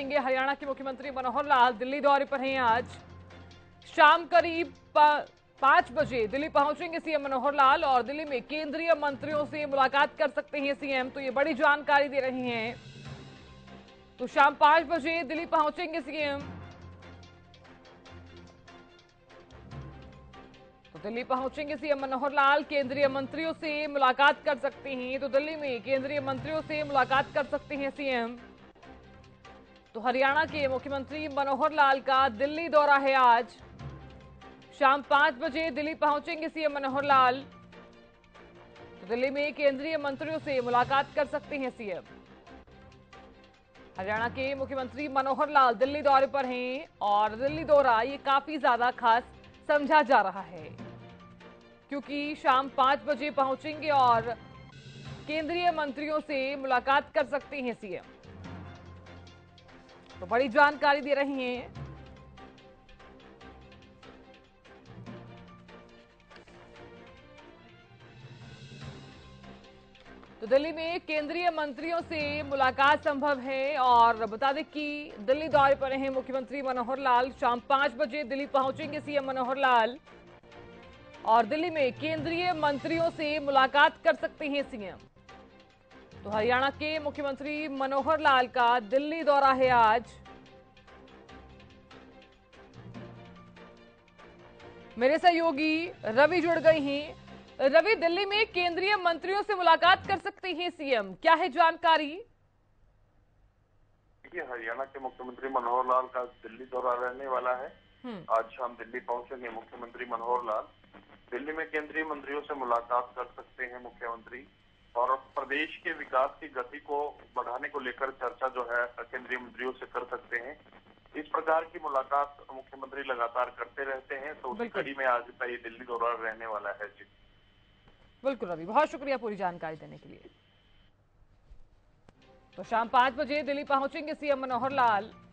हरियाणा के मुख्यमंत्री मनोहर लाल दिल्ली दौरे पर हैं। आज शाम करीब 5 बजे दिल्ली पहुंचेंगे सीएम मनोहर लाल और दिल्ली में केंद्रीय मंत्रियों से मुलाकात कर सकते हैं सीएम, तो ये बड़ी जानकारी दे रही हैं। तो शाम 5 बजे दिल्ली पहुंचेंगे सीएम, तो दिल्ली पहुंचेंगे सीएम मनोहर लाल, केंद्रीय मंत्रियों से मुलाकात कर सकते हैं। तो दिल्ली में केंद्रीय मंत्रियों से मुलाकात कर सकते हैं सीएम। तो हरियाणा के मुख्यमंत्री मनोहर लाल का दिल्ली दौरा है। आज शाम 5 बजे दिल्ली पहुंचेंगे सीएम मनोहर लाल, तो दिल्ली में केंद्रीय मंत्रियों से मुलाकात कर सकते हैं सीएम। हरियाणा के मुख्यमंत्री मनोहर लाल दिल्ली दौरे पर हैं और दिल्ली दौरा ये काफी ज्यादा खास समझा जा रहा है, क्योंकि शाम 5 बजे पहुंचेंगे और केंद्रीय मंत्रियों से मुलाकात कर सकते हैं सीएम, तो बड़ी जानकारी दे रही हैं। तो दिल्ली में केंद्रीय मंत्रियों से मुलाकात संभव है और बता दें कि दिल्ली दौरे पर हैं मुख्यमंत्री मनोहर लाल। शाम 5 बजे दिल्ली पहुंचेंगे सीएम मनोहर लाल और दिल्ली में केंद्रीय मंत्रियों से मुलाकात कर सकते हैं सीएम। तो हरियाणा के मुख्यमंत्री मनोहर लाल का दिल्ली दौरा है आज। मेरे सहयोगी रवि जुड़ गए हैं। रवि, दिल्ली में केंद्रीय मंत्रियों से मुलाकात कर सकते हैं सीएम, क्या है जानकारी? देखिए, हरियाणा के मुख्यमंत्री मनोहर लाल का दिल्ली दौरा रहने वाला है। आज शाम दिल्ली पहुंचेंगे मुख्यमंत्री मनोहर लाल। दिल्ली में केंद्रीय मंत्रियों से मुलाकात कर सकते हैं मुख्यमंत्री और प्रदेश के विकास की गति को बढ़ाने को लेकर चर्चा जो है केंद्रीय मंत्रियों से कर सकते हैं। इस प्रकार की मुलाकात मुख्यमंत्री लगातार करते रहते हैं, तो उसी कड़ी में आज का ये दिल्ली दौरा रहने वाला है। जी बिल्कुल रवि, बहुत शुक्रिया पूरी जानकारी देने के लिए। तो शाम 5 बजे दिल्ली पहुंचेंगे सीएम मनोहर लाल।